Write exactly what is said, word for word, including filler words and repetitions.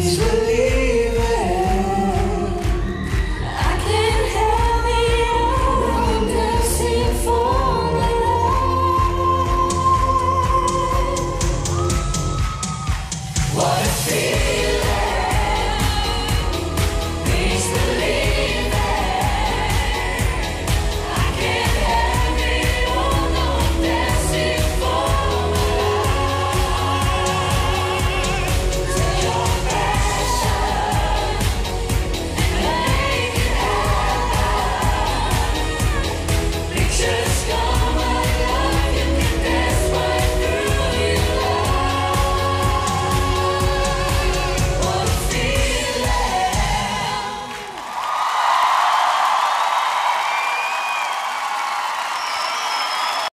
Please